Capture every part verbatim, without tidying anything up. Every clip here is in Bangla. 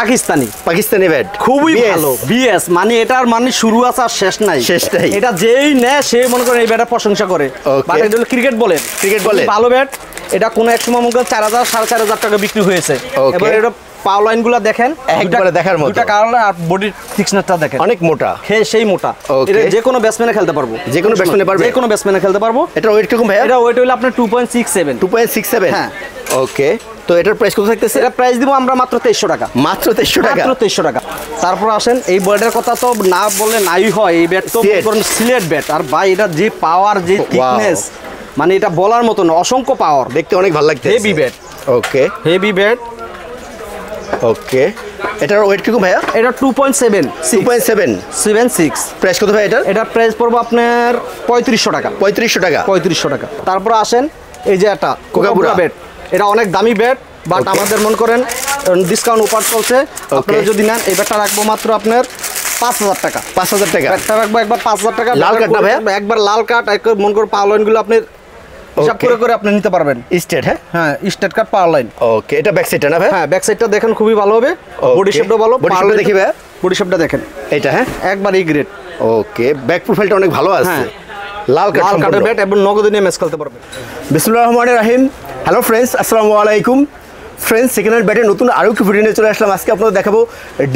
পাকিস্তানি পাকিস্তানি ব্যাট খুবই ভালো বিএস মানে এটার মানে শুরু আছে আর শেষ নাই শেষ নাই এটা যেই নেয় সে মনে করে এই ব্যাটা প্রশংসা করে মানে এটা হলো ক্রিকেট বলেন ক্রিকেট বলেন ভালো ব্যাট এটা কোন এক সময় মঙ্গল চার হাজার সাড়ে চার হাজার টাকা বিক্রি হয়েছে এবারে এটা পাও লাইনগুলো দেখেন একবারে দেখার মতো দুটো কারণ আর বডি থিকনেসটা দেখেন অনেক মোটা হ্যাঁ সেই মোটা এটা যে কোনো ব্যাটসম্যানে খেলতে পারবো যে কোনো ব্যাটসম্যানে পারবে যে কোনো ব্যাটসম্যানে খেলতে পারবো এটা ওয়েট কিরকম ভাই এটা ওয়েট হলো আপনার দুই পয়েন্ট ছয় সাত হ্যাঁ ওকে তো এটার প্রাইস কত থাকতেছে এটা প্রাইস দিব আমরা মাত্র তেইশশো টাকা মাত্র তেইশশো টাকা মাত্র তেইশশো টাকা তারপর আসেন এই ব্যাটের কথা তো না বললে নাই হয় এই ব্যাট তো পুরো সিলেট ব্যাট আর ভাই এটা যে পাওয়ার যে থিকনেস মানে এটা বলার মত না অসংখ্য পাওয়ার দেখতে অনেক ভালো লাগতেছে heavy bat okay heavy bat okay এটার ওয়েট কত ভাইয়া এটা দুই পয়েন্ট সাত দুই পয়েন্ট সাত সাত ছয় প্রাইস কত ভাই এটার এটা প্রাইস পড়বো আপনার পঁয়ত্রিশশো টাকা পঁয়ত্রিশশো টাকা পঁয়ত্রিশশো টাকা তারপর আসেন এই যে এটা কোকাপুরা ব্যাট এটা অনেক দামি ব্যাট বাট আমাদের মন করেন ডিসকাউন্ট অফার চলছে আপনারা যদি নেন এই ব্যাটটা রাখবো মাত্র আপনার পাঁচ হাজার টাকা পাঁচ হাজার টাকা ব্যাটটা রাখবো একবার পাঁচ হাজার টাকা লাল কাট না ভাই একবার লাল কাট একবার মন করে পাওয়ার লাইনগুলো আপনি হিসাব করে করে আপনি নিতে পারবেন স্টেট হ্যাঁ হ্যাঁ স্টেট কাট পাওয়ার লাইন ওকে এটা ব্যাক সাইডটা না ভাই হ্যাঁ ব্যাক সাইডটা দেখেন খুবই ভালো হবে বডি শেপটা ভালো পাওয়ার লাইন দেখি ভাই বডি শেপটা দেখেন এটা হ্যাঁ একবার ই গ্রেড ওকে ব্যাক প্রোফাইলটা অনেক ভালো আছে লাল কাট লাল কাটের ব্যাট এবং নগদে নিয়ে ম্যাচ খেলতে পারবেন বিসমিল্লাহির রহমানির রহিম হ্যালো ফ্রেন্ডস আসসালামু আলাইকুম ফ্রেন্ডস সেকেন্ড হ্যান্ড ব্যাটের নতুন আরও একটু ভিডিও নিয়ে চলে আসলাম আজকে আপনাদের দেখাবো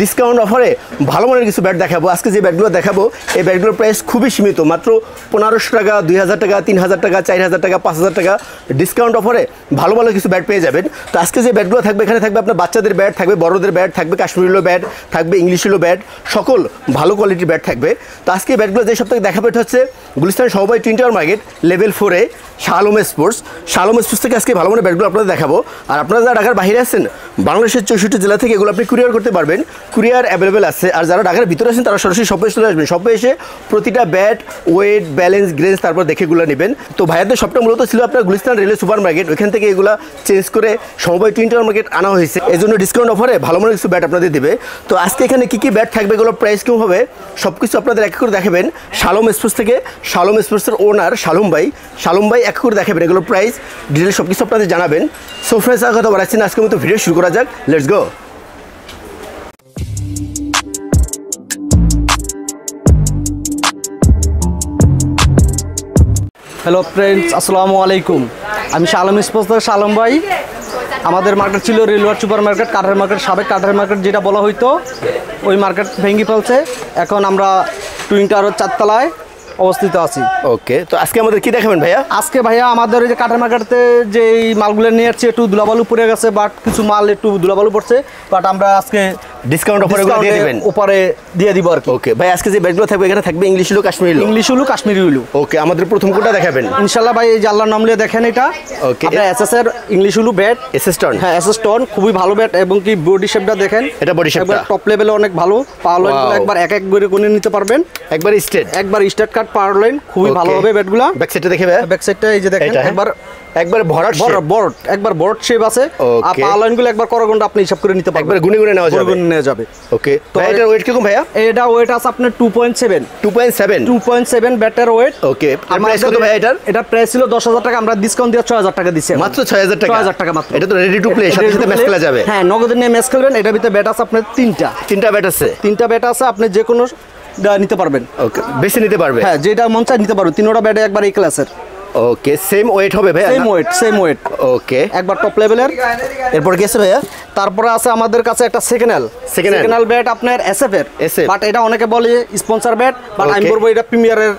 ডিসকাউন্ট অফারে ভালো মানের কিছু ব্যাট দেখাবো আজকে যে ব্যাটগুলো দেখাবো এই ব্যাটগুলোর প্রাইস খুবই সীমিত মাত্র পনেরোশো টাকা দুই হাজার টাকা তিন হাজার টাকা চার হাজার টাকা পাঁচ হাজার টাকা ডিসকাউন্ট অফারে ভালো ভালো কিছু ব্যাট পেয়ে যাবেন তো আজকে যে ব্যাটগুলো থাকবে এখানে থাকবে আপনার বাচ্চাদের ব্যাট থাকবে বড়দের ব্যাট থাকবে কাশ্মীরিলো ব্যাট থাকবে ইংলিশিলো ব্যাট সকল ভালো কোয়ালিটির ব্যাট থাকবে তো আজকে ব্যাটগুলো যে সপ্তাহে দেখাবে এটা হচ্ছে গুলিস্তান সবাই টুইন টাওয়ার মার্কেট লেভেল ফোরে শালম স্পোর্টস শালম স্পোর্টস থেকে আজকে ভালো মানের ব্যাটগুলো আপনাদের দেখাবো আর আপনারা যারা বাইরে আছেন বাংলাদেশের চৌষট্টি জেলা থেকে এগুলো আপনি কুরিয়ার করতে পারবেন কুরিয়ার অ্যাভেলেবেল আছে আর যারা ঢাকার ভিতরে আছেন তারা সরাসরি শপে চলে আসবেন শপে এসে প্রতিটা ব্যাট ওয়েট ব্যালেন্স গ্রেন্স তারপর দেখে এগুলো নেবেন তো ভাইয়াদের শপটা মূলত ছিল আপনার গুলিস্তান রেলওয়ে সুপার মার্কেট ওইখান থেকে এগুলো চেঞ্জ করে সবাই টুইন টাওয়ার মার্কেট আনা হয়েছে এই জন্য ডিসকাউন্ট অফারে ভালো মনে কিছু ব্যাট আপনাদের দেবে তো আজকে এখানে কী কী ব্যাট থাকবে এগুলো প্রাইস কম হবে সব কিছু আপনাদের এক করে দেখাবেন শালম স্পোর্টস থেকে শালম স্পোর্টসের ওনার শালম ভাই শালম ভাই এক করে দেখাবেন এগুলো প্রাইস ডিটেল সব কিছু আপনাদের জানাবেন সো ফ্রেন্ডস আর কথা বলাচ্ছেন আজকের মতো ভিডিও শুরু করা যাক লেটস গো হ্যালো ফ্রেন্ডস আসসালামু আলাইকুম আমি শালম স্পোর্টস শালম ভাই আমাদের মার্কেট ছিল রেলওয়ার সুপার মার্কেট কাঠের মার্কেট সাবেক কাঠের মার্কেট যেটা বলা হইতো ওই মার্কেট ভেঙে ফেলছে এখন আমরা টুইন টাওয়ারের চারতলায় অবস্থিত আছি ওকে তো আজকে আমাদের কি দেখাবেন ভাইয়া আজকে ভাইয়া আমাদের ওই যে কাঠের মার্কেটে যে মালগুলো নিয়ে যাচ্ছে একটু ধুলাবালু পড়ে গেছে বাট কিছু মাল একটু ধুলাবালু পড়ছে বাট আমরা আজকে ডিসকাউন্ট অফারে গুলো দিয়ে দিবেন উপরে দিয়ে দিব আর কি ওকে ভাই আজকে যে ব্যাটগুলো থাকবে এখানে থাকবে ইংলিশ হলো কাশ্মীরি হলো ইংলিশ হলো কাশ্মীরি হলো ওকে আমাদের প্রথম কোটা দেখাবেন ইনশাআল্লাহ ভাই এই যে আল্লাহর নাম নিয়ে দেখেন এটা ওকে আপনারা এসএস এর ইংলিশ হলো ব্যাট এসএস টন হ্যাঁ এসএস টন খুবই ভালো ব্যাট এবং কি বডি শেপটা দেখেন এটা বডি শেপটা টপ লেভেলে অনেক ভালো পাওয়ার লাইন একবার এক এক করে কোণে নিতে পারবেন একবার স্ট্রেট একবার স্ট্রেট কাট পাওয়ার লাইন খুবই ভালো হবে ব্যাটগুলো ব্যাক সাইডটা দেখে ভাই ব্যাক সাইডটা এই যে দেখেন একবার একবার ভরাট শেপ বড় একবার বড় শেপ আছে আর পাওয়ার লাইনগুলো একবার করগন্ড আপনি হিসাব করে নিতে পারবেন একবার গুণে গুণে নেওয়া যাবে যাবে ওকে তো এটার ওয়েট কিরকম ভাইয়া এটা ওয়েট আছে আপনার দুই পয়েন্ট সাত দুই পয়েন্ট সাত ব্যাটার ওয়েট ওকে প্রাইস কত ভাই এটার এটা প্রাইস ছিল দশ হাজার টাকা আমরা ডিসকাউন্ট দিয়ে ছয় হাজার টাকা দিছি মাত্র ছয় হাজার টাকা ছয় হাজার টাকা মাত্র এটা তো রেডি টু প্লে সাথে সাথে ম্যাচ খেলা যাবে হ্যাঁ নগদে নিয়ে ম্যাচ খেলবেন এটার ভিতরে ব্যাট আছে আপনার তিনটা তিনটা ব্যাট আছে তিনটা ব্যাট আছে আপনি যে কোনো নিতে পারবেন ওকে বেশি নিতে পারবেন হ্যাঁ যেটা মন চায় নিতে পারবেন তিনটা ব্যাটে একবার এই ক্লাসের ওকে সেম ওয়েট হবে ভাই same weight same weight okay একবার টপ লেভেলের এরপর কি আছে ভাইয়া তারপরে আছে আমাদের কাছে একটা সেকেন্ডাল সেকেন্ডাল ব্যাট আপনার এসএফ এর বাট এটা অনেকে বলে স্পন্সর ব্যাট বাট আমি বলবো এটা প্রিমিয়ারের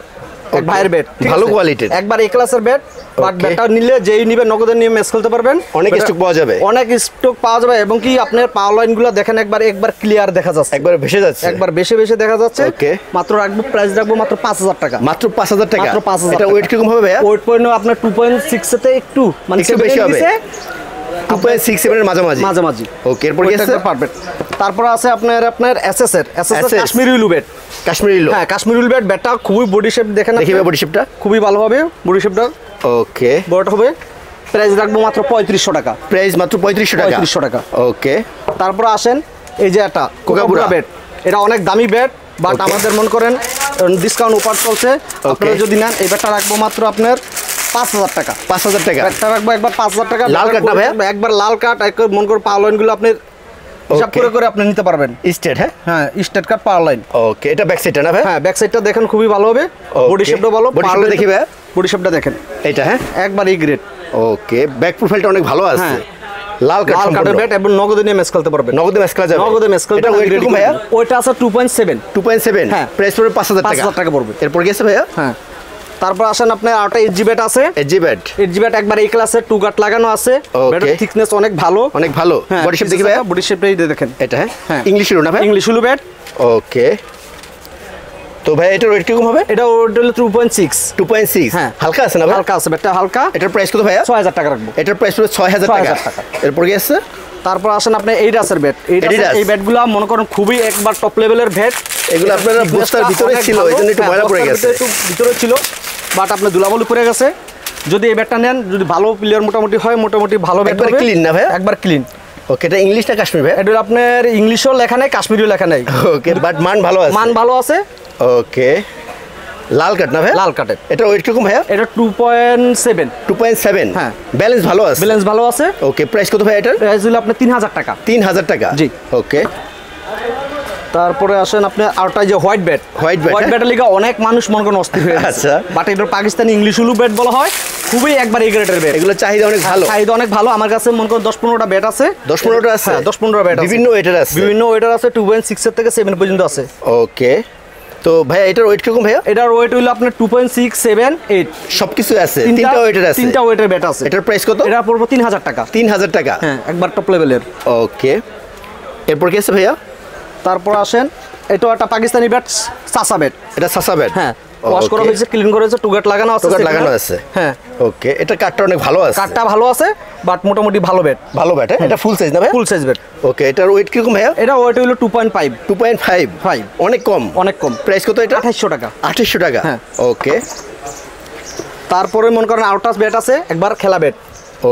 এক ভাইয়ের ব্যাট ভালো কোয়ালিটির একবার এই ক্লাসের ব্যাট বাট ব্যাটটা নিলে যেই নিবে নগদের নিয়ে ম্যাচ খেলতে পারবেন অনেক স্টক পাওয়া যাবে অনেক স্টক পাওয়া যাবে এবং কি আপনার পাওয়ার লাইনগুলো দেখেন একবার একবার ক্লিয়ার দেখা যাচ্ছে একবার ভেসে যাচ্ছে একবার ভেসে ভেসে দেখা যাচ্ছে ওকে মাত্র রাখবো প্রাইস রাখবো মাত্র পাঁচ হাজার টাকা মাত্র পাঁচ হাজার টাকা মাত্র পাঁচ হাজার এটা ওয়েট কিরকম হবে ভাইয়া ওয়েট পয়েন্ট আপনার দুই পয়েন্ট ছয় এতে একটু মানে একটু বেশি হবে দুই পয়েন্ট ছয় সাত এর মাঝামাঝি মাঝামাঝি ওকে এরপর কি আছে পারফেক্ট তারপর আছে আপনার আপনার এসএস এর SS Kashmiri willow bat Kashmiri willow হ্যাঁ কাশ্মীরি উল ব্যাট ব্যাটটা খুবই বডি শেপ দেখেন দেখি বডি শেপটা খুবই ভালো হবে বডি শেপটা ওকে বড় হবে প্রাইস রাখবো মাত্র পঁয়ত্রিশশো টাকা প্রাইস মাত্র পঁয়ত্রিশশো টাকা পঁয়ত্রিশশো টাকা ওকে তারপর আসেন এই যে এটা কোকাপুরা ব্যাট এটা অনেক দামি ব্যাট বাট আমাদের মন করেন ডিসকাউন্ট অফার চলছে আপনারা যদি নেন এই ব্যাটটা রাখবো মাত্র আপনার পাঁচ হাজার টাকা পাঁচ হাজার টাকা ব্যাটটা রাখবো একবার পাঁচ হাজার টাকা লাল কাট না ভাই একবার লাল কাট মন করে পাওয়ার লাইনগুলো আপনি হিসাব করে করে আপনি নিতে পারবেন স্টেট। হ্যাঁ হ্যাঁ স্টেট কাট পাওয়ার লাইন। ওকে এটা ব্যাক সাইডটা না ভাই? হ্যাঁ ব্যাক সাইডটা দেখেন খুবই ভালো হবে, বডি শেপটা ভালো, বডি শেপটা দেখি ভাই, বডি শেপটা দেখেন এটা। হ্যাঁ একবার ই গ্রেড। ওকে ব্যাক প্রোফাইলটা অনেক ভালো আছে, লাল কাট কাটার ব্যাট এবং নগদে নিয়ে ম্যাচ খেলতে পারবেন, নগদে ম্যাচ খেলা যাবে, নগদে ম্যাচ খেলতে পারবেন। এটা ভাইয়া ওইটা আছে two point seven two point seven হ্যাঁ প্রাইস পড়বে পাঁচ হাজার টাকা, পাঁচ হাজার টাকা পড়বে। এরপর গেছে ভাইয়া হ্যাঁ তারপর আসেন আপনার আটা এসজি ব্যাট আছে, এসজি ব্যাট এসজি ব্যাট একবার এই ক্লাসে টু গাট লাগানো আছে, ব্যাটের থিকনেস অনেক ভালো, অনেক ভালো। বডি শেপ দেখি ভাই, বডি শেপ এই দেখেন এটা। হ্যাঁ ইংলিশ হলো না ভাই? ইংলিশ হলো ব্যাট। ওকে তো ভাই এটা রেট কিরকম হবে? এটা ওটা হলো two point six two point six হ্যাঁ হালকা আছে না ভাই? হালকা আছে ব্যাটটা, হালকা। এটার প্রাইস কত ভাই? ছয় হাজার টাকা রাখবো। এটার প্রাইস হলো ছয় হাজার টাকা। এরপর কি আছে? তারপর আসেন আপনি এই রাসের ব্যাট, এই ব্যাটগুলো মনে করেন খুবই একবার টপ লেভেলের ব্যাট, এগুলো আপনারা বস্তার ভিতরে ছিল এইজন্য একটু ময়লা পড়ে গেছে, একটু ভিতরে ছিল বাট আপনি ধুলাবালি পড়ে গেছে। যদি এই ব্যাটটা নেন, যদি ভালো প্লেয়ার মোটামুটি হয়, মোটামুটি ভালো ব্যাট হবে, ক্লিন না ভাই? একবার ক্লিন। ওকে এটা ইংলিশ না কাশ্মীর ভাই? এটা আপনার ইংলিশও লেখা নাই, কাশ্মীরিও লেখা নাই। ওকে বাট মান ভালো আছে, মান ভালো আছে। ওকে লাল কাট না ভাই? লাল কাটের। এটা ওয়েট কিরকম ভাই? এটা two point seven two point seven হ্যাঁ ব্যালেন্স ভালো আছে, ব্যালেন্স ভালো আছে। ওকে প্রাইস কত ভাই এটার? প্রাইস হলো আপনার তিন হাজার টাকা, তিন হাজার টাকা জি। ওকে তারপরে আসেন আপনি আরটা যে white bat, white bat white ব্যাটের লিগা অনেক মানুষ মন করে অস্থির হয়ে আছে, বাট এটা পাকিস্তানি ইংলিশ উলু ব্যাট বলা হয়, খুবই একবার এগ্রেটের ব্যাট, এগুলো চাহিদা অনেক ভালো, চাহিদা অনেক ভালো। আমার কাছে মন করে দশ পনেরোটা ব্যাট আছে, দশ পনেরোটা আছে, দশ পনেরোটা ব্যাট আছে, বিভিন্ন ওয়েটার আছে, বিভিন্ন ওয়েটার আছে, টু পয়েন্ট সিক্স এর থেকে সেভেন পর্যন্ত আছে। ওকে তো ভাই এটার ওয়েট কিরকম ভাই? এটার ওয়েট হলো আপনার two point six seven eight সবকিছু আছে, তিনটা ওয়েটার আছে, তিনটা ওয়েটার ব্যাট আছে। এটার প্রাইস কত? এটা পড়বে তিন হাজার টাকা, তিন হাজার টাকা হ্যাঁ একবার টপ লেভেলের। ওকে এরপর কি আছে ভাইয়া? তারপর আসেন এটা একটা পাকিস্তানি ব্যাট, সাসা ব্যাট। এটা সাসা ব্যাট হ্যাঁ ওয়াশ করা হয়েছে, ক্লিন করা হয়েছে, টু গাট লাগানো আছে, টু গাট লাগানো আছে হ্যাঁ। ওকে এটা কাটটা অনেক ভালো আছে, কাটটা ভালো আছে বাট মোটামুটি ভালো ব্যাট, ভালো ব্যাট। এটা ফুল সাইজ না ভাই? ফুল সাইজ ব্যাট। ওকে এটার ওয়েট কি রকম ভাইয়া? এটা ওয়েট হলো two point five two point five অনেক কম, অনেক কম। প্রাইস কত এটা? আঠাশশো টাকা, আঠাশশো টাকা হ্যাঁ। ওকে তারপরে মনে করেন আউটাস ব্যাট আছে, একবার খেলা ব্যাট।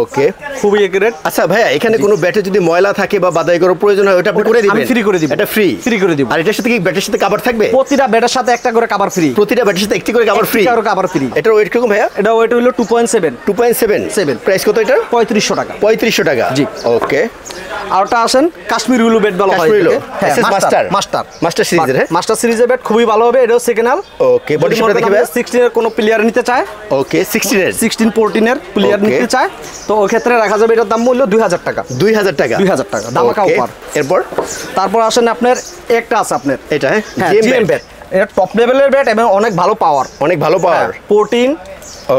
ওকে খুবই এগ্রেট। আচ্ছা ভাইয়া এখানে কোনো ব্যাটে যদি ময়লা থাকে বা বাদাই করার প্রয়োজন হয় ওটা আপনি করে দিবেন? আমি ফ্রি করে দিব, এটা ফ্রি ফ্রি করে দিব। আর এটার সাথে কি ব্যাটের সাথে কভার থাকবে? প্রতিটা ব্যাটের সাথে একটা করে কভার ফ্রি, প্রতিটা ব্যাটের সাথে একটা করে কভার ফ্রি, একটা করে কভার ফ্রি। এটা ওয়েট কি রকম ভাইয়া? এটা ওয়েট হলো two point seven two point seven price কত এটা? পঁয়ত্রিশশো টাকা, পঁয়ত্রিশশো টাকা জি। ওকে আর ওটা আসেন কাশ্মীরি উলু ব্যাট বলা হয়, হ্যাঁ মাস্টার মাস্টার মাস্টার সিরিজের, হ্যাঁ মাস্টার সিরিজের ব্যাট খুবই ভালো হবে, এটাও সেকেন্ডাল। ওকে বডি শেপটা দেখি ভাই, সিক্সটিন এর কোনো প্লেয়ার নিতে চায়? ওকে সিক্সটিন এর সিক্সটিন ফোরটিন এর প্লেয়ার নিতে চায় তো ওই ক্ষেত্রে রাখা যাবে। এটার দাম মূল্য দুই হাজার টাকা, দুই হাজার টাকা, দুই হাজার টাকা দাম কা উপর। এরপর তারপর আসেন আপনার একটা আছে আপনার এটা হ্যাঁ জিএম ব্যাট, এটা টপ লেভেলের ব্যাট এবং অনেক ভালো পাওয়ার, অনেক ভালো power fourteen.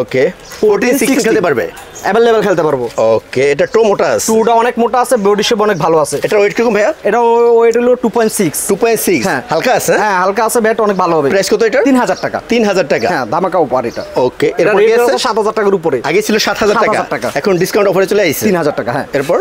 Okay fourteen sixteen খেলতে পারবে, অ্যাভেলেবল খেলতে পারবো। ওকে এটা টু মোটা আছে, টুটা অনেক মোটা আছে, বডি শেপ অনেক ভালো আছে। এটা ওয়েট কিরকম ভাইয়া? এটা ওয়েট হলো two point six two point six হ্যাঁ হালকা আছে, হ্যাঁ হালকা আছে, ব্যাট অনেক ভালো হবে। প্রাইস কত এটা? তিন হাজার টাকা, তিন হাজার টাকা হ্যাঁ দামাকা উপর এটা। ওকে এটা রেট আছে সাত হাজার টাকার উপরে, আগে ছিল সাত হাজার টাকা, এখন ডিসকাউন্ট অফারে চলে আসছে তিন হাজার টাকা হ্যাঁ। এরপর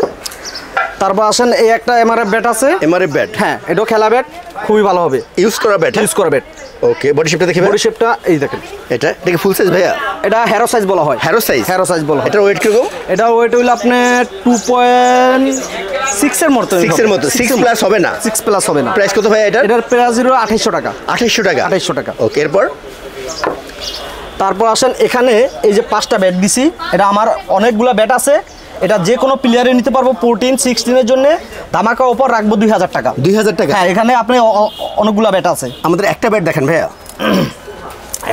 তারপর আসেন এই একটা এমআরএফ ব্যাট আছে, এমআরএফ ব্যাট হ্যাঁ এটাও খেলা ব্যাট, খুবই ভালো হবে, ইউজ করা ব্যাট, ইউজ করা ব্যাট। ওকে বডি শেপটা দেখি, বডি শেপটা এই দেখেন এটা, দেখি ফুল সাইজ ভাইয়া? এটা হ্যারো সাইজ বলা হয়, হ্যারো সাইজ, হ্যারো সাইজ বলা হয়। এটা ওয়েট কিরকম? এটা ওয়েট হলো আপনার টু পয়েন্ট সিক্স এর মতো, সিক্স এর মতো, সিক্স প্লাস হবে না, সিক্স প্লাস হবে না। প্রাইস কত ভাইয়া এটা? এটার প্রাইস হলো আঠাশশো টাকা, আঠাশশো টাকা, আঠাশশো টাকা। ওকে এরপর তারপর আসেন এখানে এই যে পাঁচটা ব্যাট দিছি, এটা আমার অনেকগুলা ব্যাট আছে, এটা যে কোনো প্লেয়ারে নিতে পারবো। ফোরটিন সিক্সটিনের জন্য ধামাকা উপর রাখবো দুই হাজার টাকা, দুই হাজার টাকা হ্যাঁ। এখানে আপনি অনেকগুলো ব্যাট আছে, আমাদের একটা ব্যাট দেখেন ভাইয়া,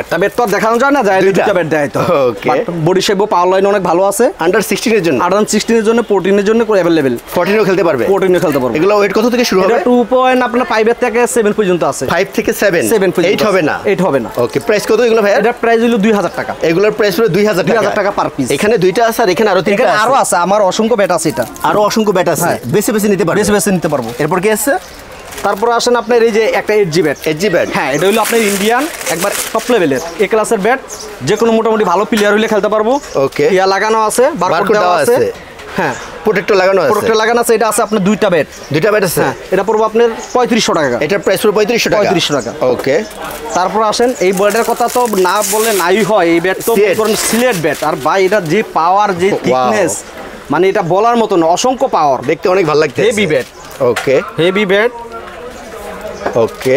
একটা ব্যাট তো দেখানো যায় না, যায় দুইটা ব্যাট দেয় তো। ওকে বডি শেপ ও পাওয়ার লাইন অনেক ভালো আছে, আন্ডার সিক্সটিন এর জন্য, আন্ডার সিক্সটিন এর জন্য, ফোরটিন এর জন্য অ্যাভেলেবল, ফোরটিন এও খেলতে পারবে, ফোরটিন এও খেলতে পারবে। এগুলো ওয়েট কত থেকে শুরু হবে? এটা টু পয়েন্ট আপনার ফাইভ এর থেকে সেভেন পর্যন্ত আছে, ফাইভ থেকে সেভেন, সেভেন পর্যন্ত, এইট হবে না, এইট হবে না। ওকে প্রাইস কত এগুলো ভাই? এটা প্রাইস হলো দুই হাজার টাকা, এগুলোর প্রাইস হলো দুই হাজার টাকা, দুই হাজার টাকা পার পিস। এখানে দুইটা আছে আর এখানে আরো তিনটা আছে, আরো আছে, আমার অসংখ্য ব্যাট আছে, এটা আরো অসংখ্য ব্যাট আছে, বেশি বেশি নিতে পারবে, বেশি বেশি নিতে পারবো। এরপর কি আছে? তারপর আসেন আপনার এই যে একটা এসজি ব্যাট, এসজি ব্যাট হ্যাঁ এটা হলো আপনার ইন্ডিয়ান একবার টপ লেভেলের এ ক্লাসের ব্যাট, যে কোনো মোটামুটি ভালো প্লেয়ার হলে খেলতে পারবো। ওকে ইয়া লাগানো আছে, বারকোড দেওয়া আছে হ্যাঁ, প্রোটেক্টর লাগানো আছে, প্রোটেক্টর লাগানো আছে। এটা আছে আপনার দুইটা ব্যাট, দুইটা ব্যাট আছে, এটা পড়বো আপনার পঁয়ত্রিশশো টাকা, এটার প্রাইস পড়বে পঁয়ত্রিশশো টাকা, পঁয়ত্রিশশো টাকা। ওকে তারপর আসেন এই ব্যাটের কথা তো না বললে নাই হয়, এই ব্যাট তো সিলেট ব্যাট, আর ভাই এটা যে পাওয়ার, যে থিকনেস, মানে এটা বলার মতো না, অসংখ্য পাওয়ার, দেখতে অনেক ভালো লাগছে, heavy bat. Okay heavy bat. Okay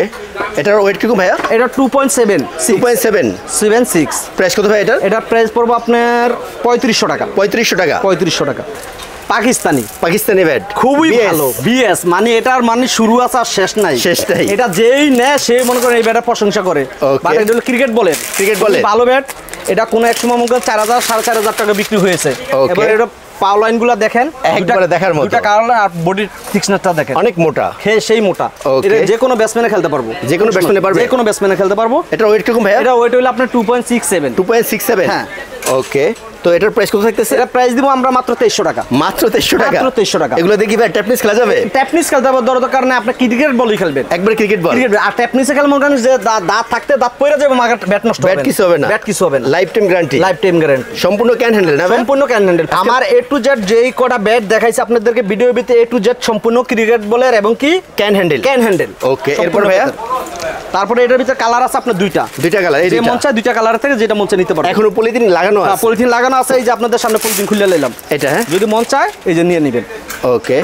এটার ওয়েট কিরকম ভাইয়া? এটা two point seven two point seven seven six price কত ভাই এটার? এটার প্রাইস পড়বো আপনার পঁয়ত্রিশশো টাকা, পঁয়ত্রিশশো টাকা, পঁয়ত্রিশশো টাকা। পাকিস্তানি পাকিস্তানি ব্যাট খুবই ভালো বিএস মানে এটার মানে শুরু আছে আর শেষ নাই শেষ নাই এটা যেই নেয় সে মনে করে এই ব্যাটার প্রশংসা করে মানে এটা হলো ক্রিকেট বলের ক্রিকেট বলে ভালো ব্যাট এটা কোন এক সময় মনে করেন চার হাজার সাড়ে চার হাজার টাকা বিক্রি হয়েছে এবারে এটা পাও লাইনগুলো দেখেন একবারে দেখার মতো দুটো কারণ আর বডি থিকনেসটা দেখেন অনেক মোটা হ্যাঁ সেই মোটা এটা যে কোনো ব্যাটসম্যানে খেলতে পারবো যে কোনো ব্যাটসম্যানে পারবে যে কোনো ব্যাটসম্যানে খেলতে পারবো এটা ওয়েট কিরকম ভাই এটা ওয়েট হলো আপনার দুই পয়েন্ট ছয় সাত হ্যাঁ ওকে তো এটার প্রাইস কত থাকতেছে এটা প্রাইস দিব আমরা মাত্র তেইশশো টাকা মাত্র তেইশশো টাকা মাত্র তেইশশো টাকা এগুলো দেখি ভাই ট্যাপনিস খেলা যাবে ট্যাপনিস খেলতে হবে দরকার কারণে আপনি ক্রিকেট বলই খেলবেন একবার ক্রিকেট বল ক্রিকেট আর ট্যাপনিসে খেলমন কারণে যে দাঁত থাকতে দাঁত পড়ে যাবে মাগার ব্যাট নষ্ট হবে ব্যাট কিছু হবে না ব্যাট কিছু হবে না lifetime guarantee lifetime guarantee সম্পূর্ণ ক্যান হ্যান্ডেল না সম্পূর্ণ ক্যান হ্যান্ডেল আমার এ টু জেড যেই কোটা ব্যাট দেখাইছি আপনাদেরকে ভিডিও ভিতে এ টু জেড সম্পূর্ণ ক্রিকেট বলের এবং কি cane handle cane handle okay এরপর ভাই তারপরে এটার ভিতরে কালার আছে আপনার দুইটা দুইটা কালার এই যে মনচা দুইটা কালার থেকে যেটা মনচা নিতে পারবেন এখন পলিথিন লাগানো আছে পলিথিন লাগানো আছে এই যে আপনাদের সামনে পলিথিন খুলে নিলাম এটা হ্যাঁ যদি মন চায় এই যে নিয়ে নেবেন ওকে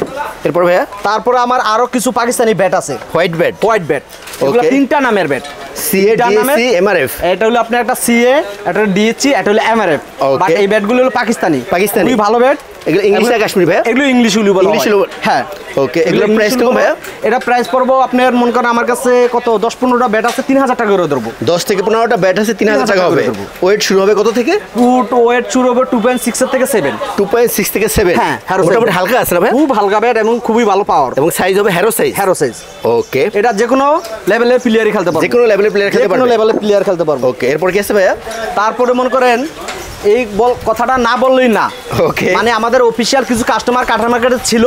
এরপর ভাইয়া তারপরে আমার আরো কিছু পাকিস্তানি ব্যাট আছে হোয়াইট ব্যাট হোয়াইট ব্যাট এগুলা তিনটা নামের ব্যাট সিএ ডিএসি এমআরএফ এটা হলো আপনার একটা সিএ এটা ডিএসি এটা হলো এমআরএফ বাট এই ব্যাটগুলো হলো পাকিস্তানি পাকিস্তানি খুবই ভালো ব্যাট এগুলো ইংলিশ আর কাশ্মীরি ভাইয়া এগুলো ইংলিশ হলো বলা ইংলিশ হ্যাঁ ওকে এগুলো প্রাইস কত ভাইয়া এটা প্রাইস পড়বো আপনার মন করেন আমার কাছে কত দশ পনেরোটা ব্যাট আছে তিন হাজার টাকা করে ধরবো দশ থেকে পনেরোটা ব্যাট আছে তিন হাজার টাকা হবে ওয়েট শুরু হবে কত থেকে ফুট ওয়েট শুরু হবে দুই পয়েন্ট ছয় থেকে সাত দুই পয়েন্ট ছয় থেকে সাত হ্যাঁ মোটামুটি হালকা আছে না ভাই খুব হালকা ব্যাট এবং খুবই ভালো পাওয়ার এবং সাইজ হবে Harrow size Harrow size okay এটা যে কোনো লেভেলের প্লেয়ারই খেলতে পারবে যে কোনো লেভেলের প্লেয়ার খেলতে পারবে যে কোনো লেভেলের প্লেয়ার খেলতে পারবে ওকে এরপর কি আছে ভাইয়া তারপরে মন করেন এই বল কথাটা না বললেই না ওকে মানে আমাদের অফিশিয়াল কিছু কাস্টমার কাটার মার্কেটে ছিল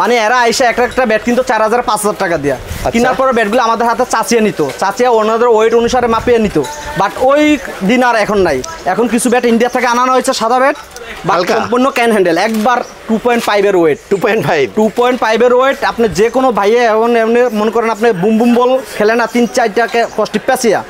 মানে এরা আইসা একটা একটা ব্যাট কিন্তু চার হাজার পাঁচ হাজার টাকা দিয়া কেনার পরে ব্যাটগুলো আমাদের হাতে চাচিয়ে নিত চাচিয়ে ওনাদের ওয়েট অনুসারে মাপিয়ে নিত বাট ওই দিন আর এখন নাই এখন কিছু ব্যাট ইন্ডিয়া থেকে আনানো হয়েছে সাদা ব্যাট সম্পূর্ণ ক্যান হ্যান্ডেল একবার টু পয়েন্ট ফাইভের weight two point five two point ফাইভের ওয়েট আপনি যে কোনো ভাইয়ে এখন এমনি মনে করেন আপনি বুম বুম বল খেলে না তিন চারটাকে কষ্টি পেঁচিয়া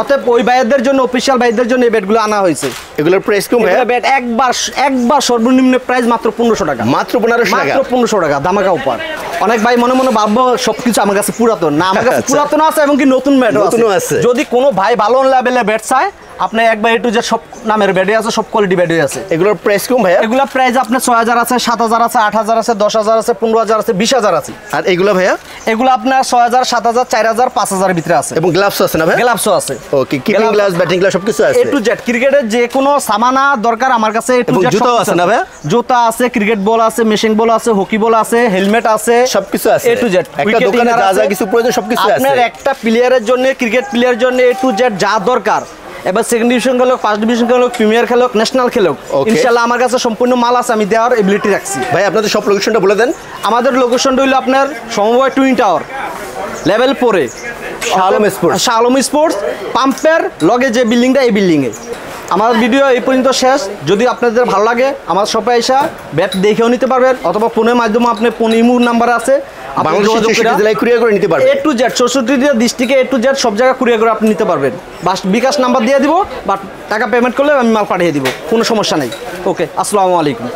অতএব ওই ভাইয়াদের জন্য অফিসিয়াল ভাইদের জন্য এই ব্যাটগুলো আনা হয়েছে এগুলোর প্রাইস কম ভাই ব্যাট একবার একবার সর্বনিম্ন প্রাইস মাত্র পনেরোশো টাকা মাত্র পনেরোশো টাকা মাত্র পনেরোশো টাকা ধামাকা উপহার অনেক ভাই মনে মনে ভাববো সবকিছু আমার কাছে পুরাতন না আমার কাছে পুরাতন আছে এবং কি নতুন ব্যাটও আছে যদি কোনো ভাই ভালো লেভেলে ব্যাট চায় আপনি একবার এটু যে সব নামের ব্যাটই আছে সব কোয়ালিটি ব্যাটই আছে এগুলোর প্রাইস কম ভাই এগুলোর প্রাইস আপনার ছয় হাজার আছে সাত হাজার আছে আট হাজার আছে দশ হাজার আছে পনেরো হাজার আছে বিশ হাজার আছে আর এগুলো ভাইয়া এগুলো আপনার ছয় হাজার সাত হাজার চার হাজার পাঁচ হাজারের ভিতরে আছে এবং গ্লাভস আছে না ভাই গ্লাভসও আছে okay keeping gloves batting gloves সবকিছু আছে এটু জেড ক্রিকেটের যে কোনো সামানা দরকার আমার কাছে এটু জেড জুতা আছে না ভাই জুতা আছে ক্রিকেট বল আছে মেশিং বল আছে হকি বল আছে হেলমেট আছে সবকিছু আছে এটু জেড একটা দোকানে রাজা কিছু প্রয়োজন সবকিছু আছে আপনার একটা প্লেয়ারের জন্য ক্রিকেট প্লেয়ারের জন্য এটু জেড যা দরকার এবার সেকেন্ড ডিভিশন খেলুক ফার্স্ট ডিভিশন খেলুক প্রিমিয়ার খেলুক ন্যাশনাল খেলুক ইনশাআল্লাহ আমার কাছে সম্পূর্ণ মাল আছে আমি দেওয়ার এবিলিটি রাখছি ভাই আপনাদের সব লোকেশনটা বলে দেন আমাদের লোকেশনটা হলো আপনার সমবায় টুইন টাওয়ার লেভেল ফোরে শালম স্পোর্টস শালম স্পোর্টস পাম্পের লগে যে বিল্ডিংটা এই বিল্ডিংয়ে আমার ভিডিও এই পর্যন্ত শেষ যদি আপনাদের ভালো লাগে আমার শপে এসে ব্যাট দেখেও নিতে পারবেন অথবা ফোনের মাধ্যমে আপনি ফোন ইমো নাম্বার আছে আপনি যোগাযোগ করে জেলায় কুরিয়ার করে নিতে পারবেন এ টু জেড চৌষট্টিটা ডিস্ট্রিক্টে এ টু জেড সব জায়গা কুরিয়ার করে আপনি নিতে পারবেন বাস বিকাশ নাম্বার দিয়ে দিব বাট টাকা পেমেন্ট করলে আমি মাল পাঠিয়ে দিব কোনো সমস্যা নেই ওকে আসসালামু আলাইকুম।